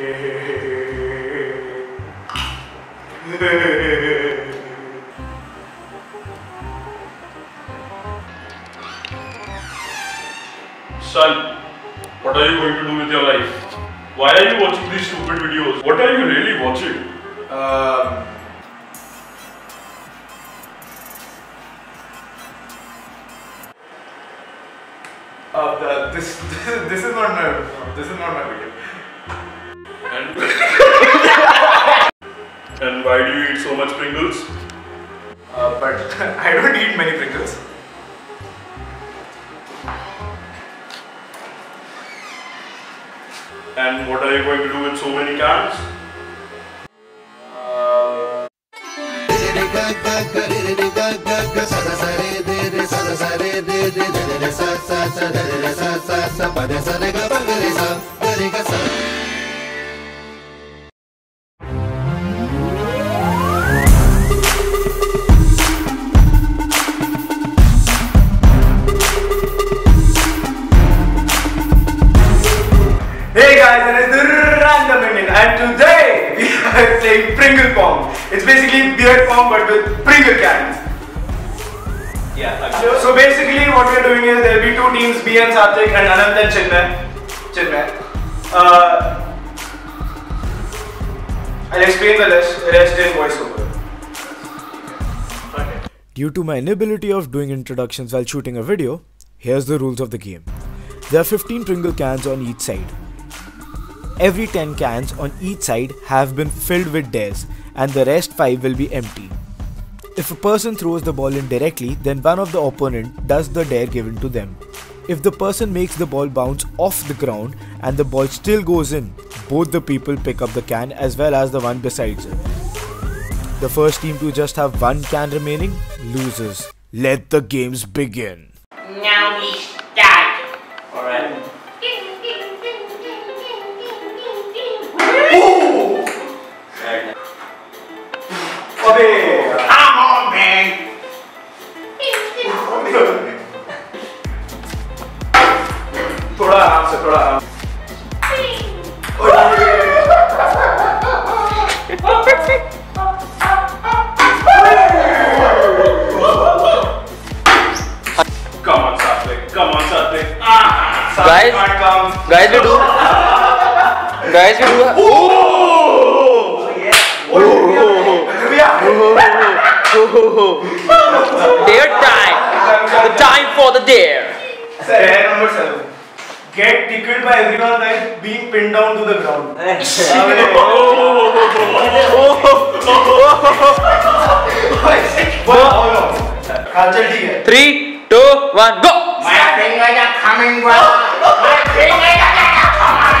Son, what are you going to do with your life? Why are you watching these stupid videos? What are you really watching? This is not my video. And why do you eat so much Pringles? But I don't eat many Pringles. And what are you going to do with so many cans? Pringle pong. It's basically beer pong but with Pringle cans. Yeah. Okay. So basically what we're doing is there'll be two teams, B and Satvik and Anant and Chinmay. I'll explain the rest in voiceover. Okay. Due to my inability of doing introductions while shooting a video, here's the rules of the game. There are 15 Pringle cans on each side. Every 10 cans on each side have been filled with dares and the rest 5 will be empty. If a person throws the ball in directly, then one of the opponent does the dare given to them. If the person makes the ball bounce off the ground and the ball still goes in, both the people pick up the can as well as the one besides it. The first team to just have one can remaining loses. Let the games begin. Now we start. Alright. Come on, man! Thoda aam se. Come on, Satvik. Guys, we do. Dare time. The time for the dare. Dare number 7. Get tickled by everyone like being pinned down to the ground. Oh. 3, 2, 1, go. My fingers are coming back. My fingers are coming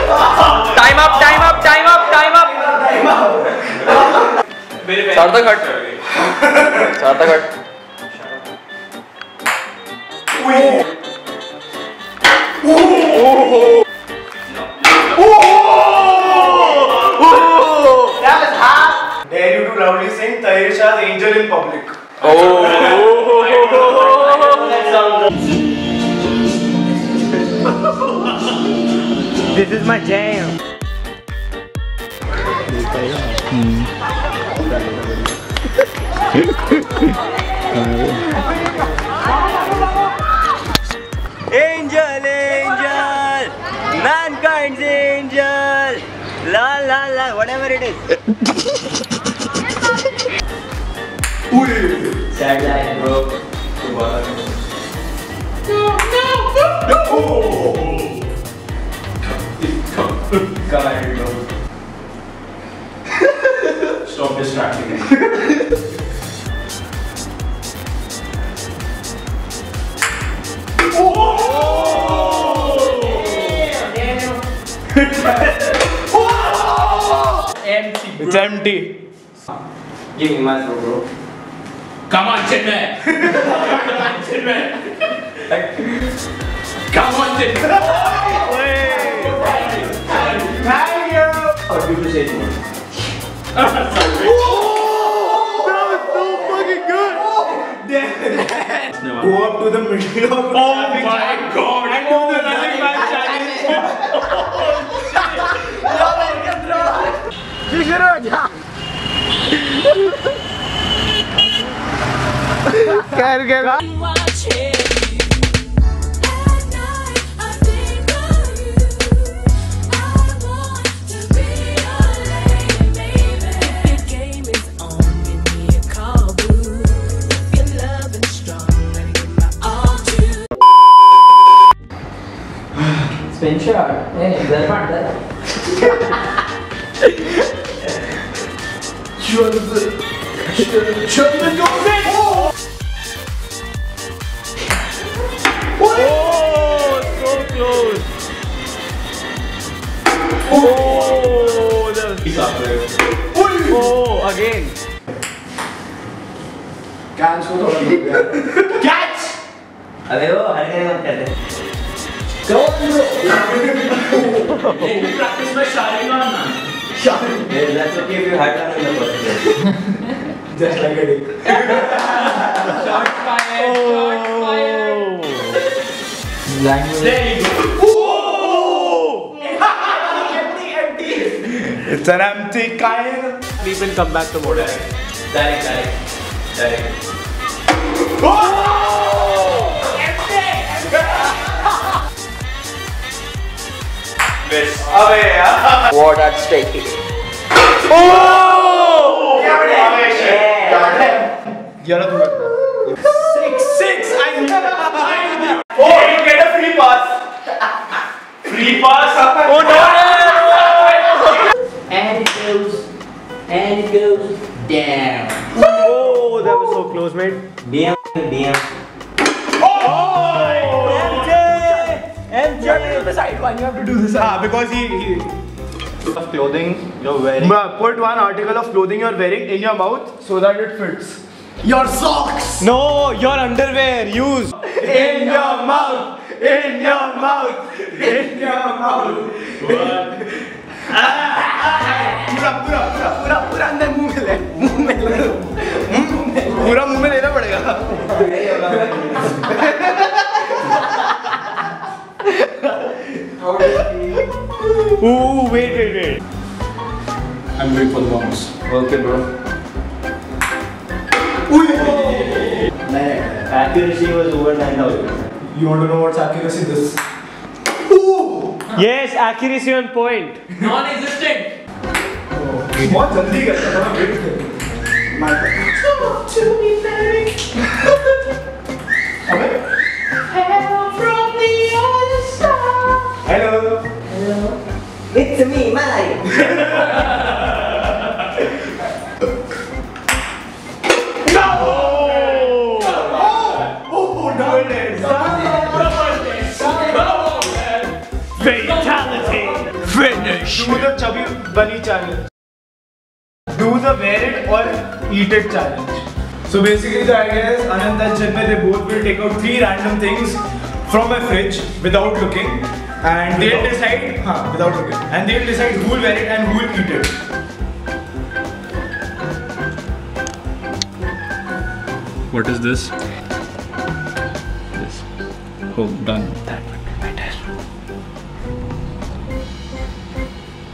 back. Time up. Sarthak hat. That was hard. Dare you to loudly sing Tahir Shah's Angel in public? Oh. This is my jam. Angel, mankind's angel, la la la, whatever it is. Sad line, bro. No. Stop distracting me. It's empty. Give me my throw, bro. Come on, Chinmay. How do you say it? That was so fucking good. Go up to the middle of the... Oh my god. I know the running back challenge. Ja. Geil, geil. Sure. Hey, they're not that. Oh, so close. Oh, that was oh, again. Catch. Catch. Hello, don't do it! Practice my shouting on now. Shouting? Yeah, that's okay if you had that in the first place. Just like a dick. Shot fired! Oh. Shot fired! There you go! Oh. Empty! It's an empty kind! We will come back tomorrow. Direct, direct. Direct. Oh! What at stake? Oh! Yeah. 6-6. I never. Oh, you get a free pass. Free pass. Oh no! And it goes. And it goes down. Oh, that was so close, mate. Damn. Damn. The side one, you have to do this. Ah, because he of clothing you're wearing. Bruh, put one article of clothing you're wearing in your mouth so that it fits. Your socks. No, your underwear. Use in your mouth. In your mouth. In your mouth. What? पूरा अंदर मुंह में ले. मुंह में ले. पूरा मुंह में लेना पड़ेगा. Ooh, wait, wait, wait. I'm going for the bombs. Okay, bro. Accuracy was over 9,000. You want to know what's accuracy? This. Ooh! Yes, accuracy on point. Non-existent. What? Jaldi kar raha hai. My bad. Come on to me, baby. Hello. Hello. It's me, Mali. No! Oh! Oh, double dance. Double dance. Double dance. Fatality. Finish. Do the chubby bunny challenge. Do the wear it or eat it challenge. So basically, the idea is Anand and Chinmay, they both will take out 3 random things from my fridge without looking, and they'll decide without looking, and they'll decide who will wear it and who will eat it. What is this? This. Oh, done. That would be better.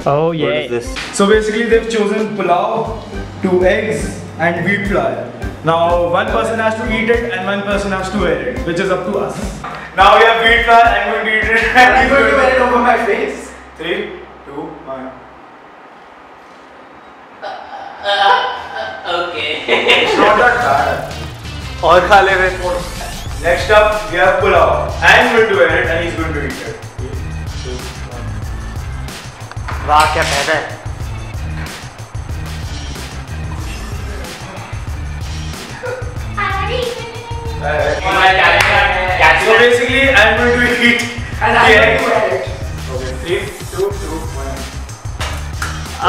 Oh yeah. What is this? So basically, they've chosen pulao, 2 eggs, and wheat flour. Now one person has to eat it and one person has to wear it, which is up to us. Now we have wheat flour and we'll eat it. I'm going to wear it over my face. 3, 2, 1. Okay. It's not that bad. Aur kha le ve. Next up, we have pulao. I'm going to wear it and he's going to eat it. 3, 2, 1. Wow, kya pehna hai. So basically, I'm going to eat and I'm going to wear it. Okay, 3, 2, 1. Oh!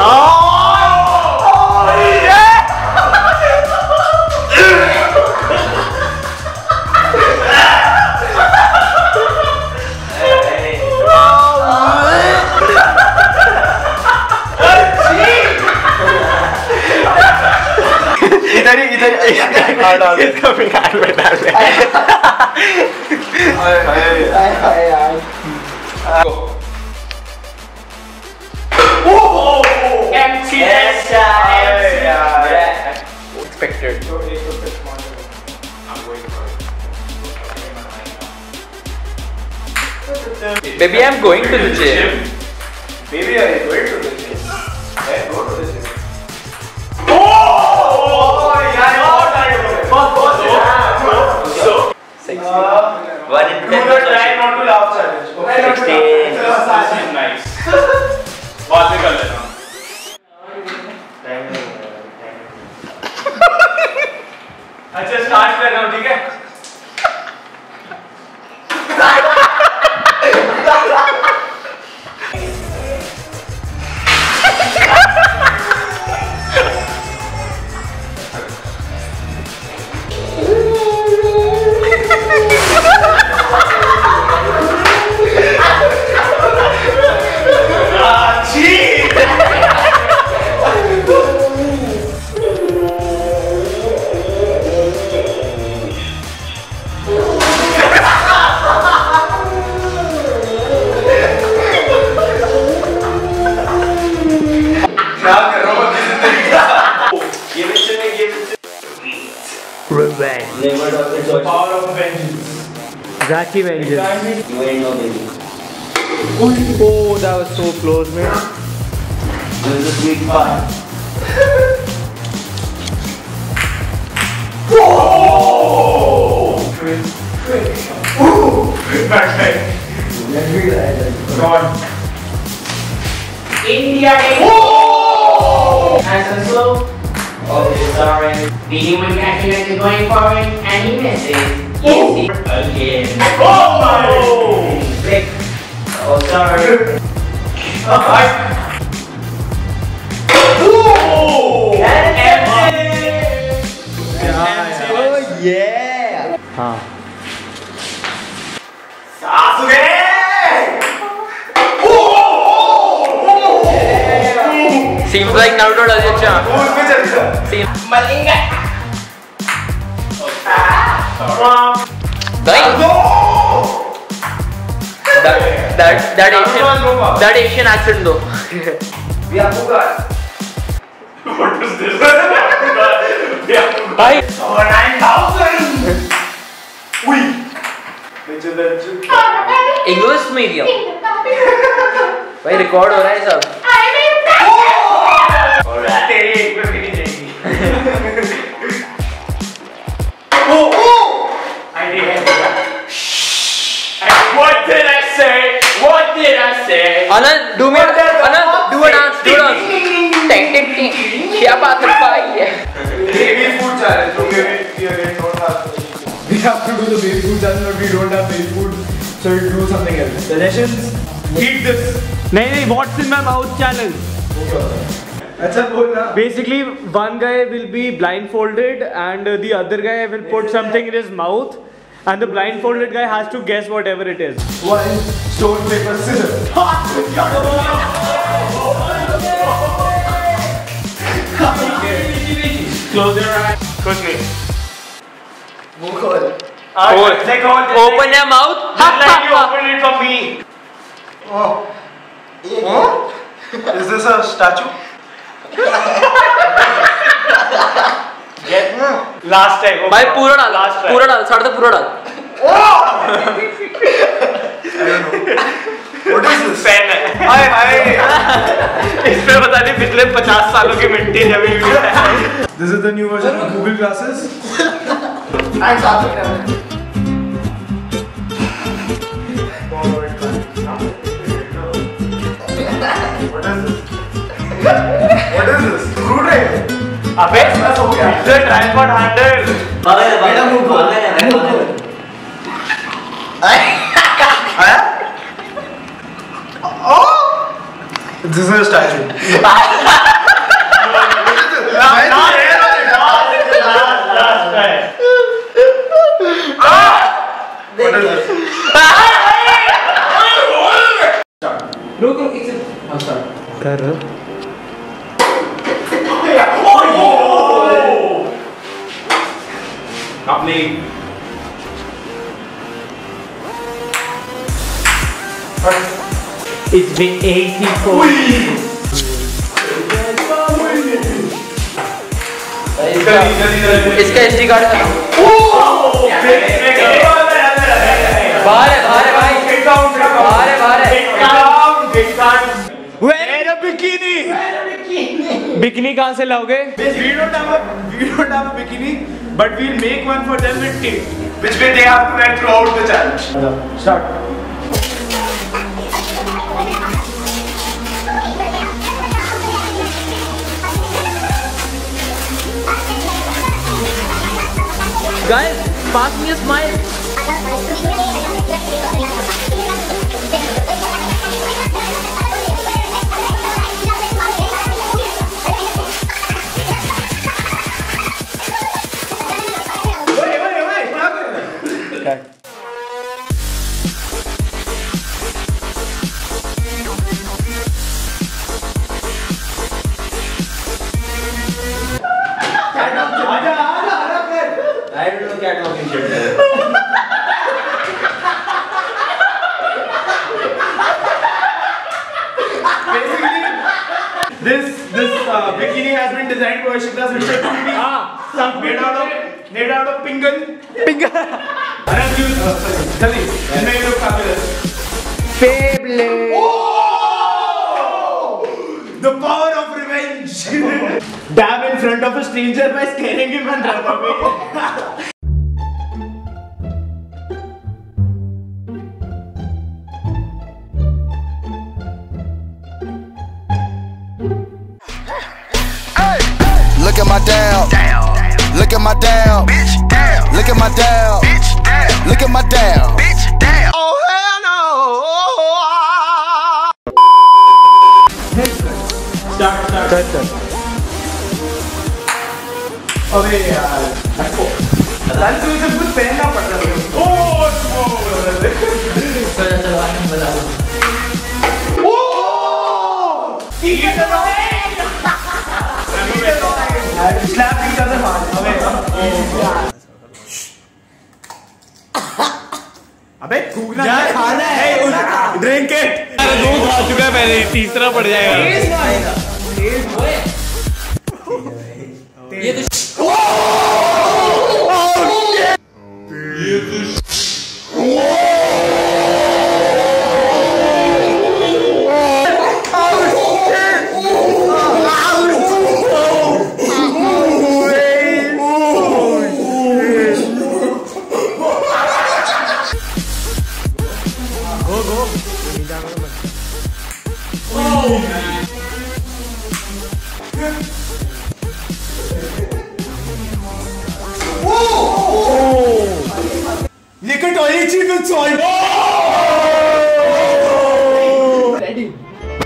Oh it's coming out with that. Oh! Empty. Baby, I'm going to the gym. Baby, I'm going to the gym. I go to the gym. Oh! So, 16. One in 10. Do not try not to laugh challenge. Okay. 16. This is nice. What's the color now? अच्छा start करना ठीक है Revenge. It's the power of vengeance. Zaki vengeance. You ain't no baby. Oh, that was so close, man. This is a big part. Backside. India. Whoa! And so. Okay, sorry. The human action is going forward and he misses. Oh. Again. Oh my! Click. Oh, sorry. Oh! And empty! Oh, yeah! Huh. Sasuke! Seems like Naruto does it, Chang. Malinga! That Asian accent though. We are Pugar. What is this? We are Pugar. Over 9,000! Ui! English medium. Why record हो रहा है सब? Anand, do me. Anand, do a dance. Do a dance. Ting ting ting. Kya baat hai? Baby food challenge. So we don't have. We have to do the baby food challenge, but we don't have baby food, so we do something else. Suggestions? Eat this. No, no. What's in my mouth challenge? अच्छा बोल ना. Basically, one guy will be blindfolded, and the other guy will put something in his mouth. And the blindfolded guy has to guess whatever it is. One, stone, paper, scissors. Close your eyes. Close me. Open your mouth. Just like you opened it for me. Oh. Huh? Is this a statue? Yes. Last time. Okay. Bhai, pura dal. Last time. Pura dal. Sar to pura dal. Oh! I don't know. What is this? Pen hai. Hi, hi. Isme pata nahi pichhle 50 saalon ke vintage abhi bhi hai. This is the new version of Google Glasses. And Samsung camera. What is this? What is this? Screwdriver. अबे बस हो गया इधर tripod handle अबे बेटा मुंह खोल अरे ओ दिस इज अ स्टैच्यू रुको एक सेकंड अच्छा कर अपनी It's been 84 इसका SD कार्ड है बाहर है भाई 3 times. Wear a bikini. Bikini कहाँ से लाओगे? We don't have a bikini, but we'll make one for them with tape, which way they have to wear throughout the challenge. Start. Guys, pass me a smile. Okay. Bikini has been designed by Shikha's research community. Made out of pingal. Pingal. I have used. Sorry. It may look fabulous. Fable. Oh! The power of revenge. Dab in front of a stranger by scaring him and run away. Look at my down, bitch down. Look at my down, bitch down. Look at my down, bitch down. Oh hell no! Start. अबे यार, देखो, लाल तो इसे कुछ पहनना पड़ता है। Slap each other hard. अबे कूदना खाना है ड्रिंक इट. दो खा चुका है पहले, तीसरा पड़ जाएगा.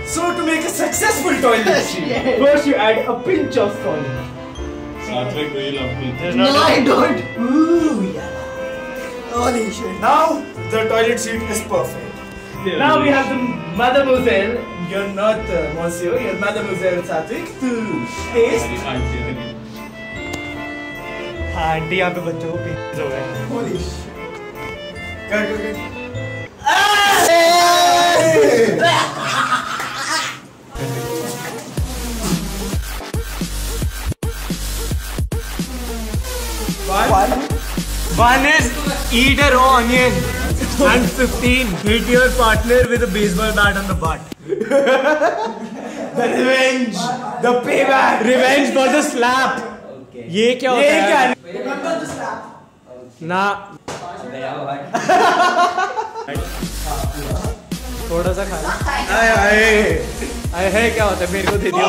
So to make a successful toilet machine, yes. First you add a pinch of salt. Satvik, do you love me? No, I don't. Ooh, yeah. Holy shit. Now the toilet seat is perfect. Yeah, now we have the mademoiselle. You're not monsieur. You're mademoiselle Satvik. Taste. Auntie, यहाँ पे बच्चों को piece हो गए. Holy shit. One is eat a raw onion, and 15 hit your partner with a baseball bat on the butt. The revenge, the payback, revenge for the slap. Okay. ये क्या होता है? Remember the slap. ना थोड़ा सा खा आए आए आए है क्या होता है मेरे को दे दिया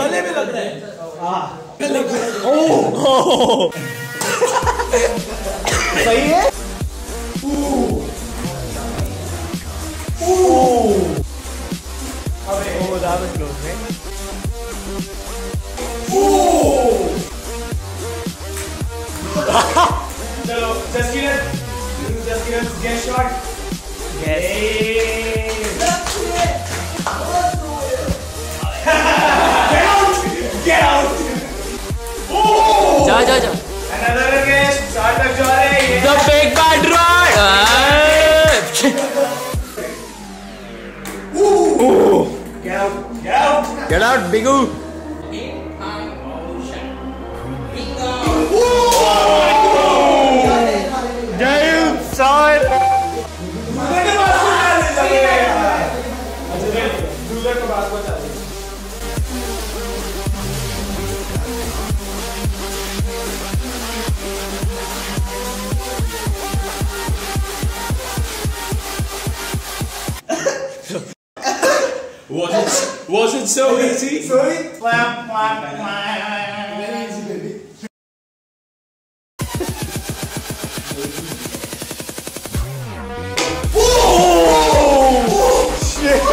गले में लग रहा है. ओ सही है. Just get shot. Yes. Hey. Get out. Oh. Ja. Another again. Start up, Jare. Yeah. The big bad rod. Ooh. Get out, Bigu. Bingo. Ooh. Jai. So easy. So easy. Clap, clap, clap. Very easy, baby. Oh, shit.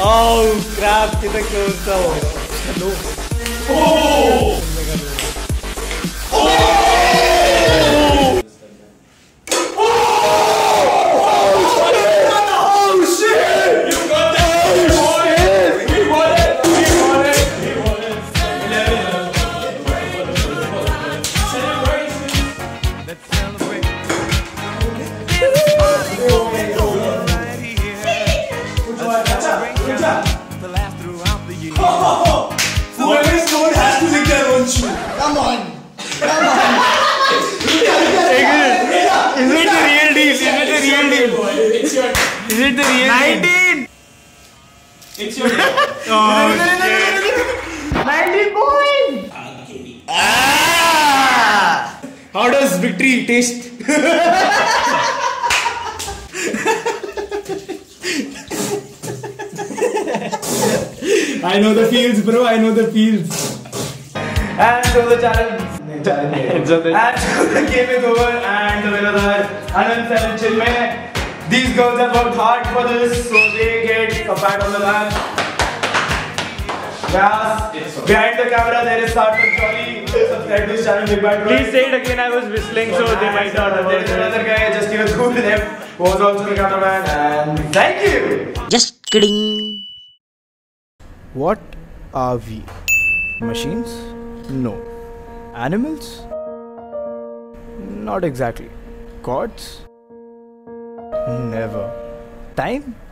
Oh, crap. Kita keusahawan. Oh. Is it the real 19? It's your turn. Oh, shit. 19 points! Ah! How does victory taste? I know the feels, bro. I know the feels. And so the challenge. And so the game is over. And the winner, Anand and Chinmay. These girls have worked hard for this, so they get a pat on the back. Yes. Yes, behind the camera there is Sarthak Jolly. Subscribe to this channel, big bad. Please say it again, I was whistling, so they might not have heard. There's another guy, just even cool with him, who was also the cameraman. And thank you! Just kidding. What are we? Machines? No. Animals? Not exactly. Gods? Never. Time?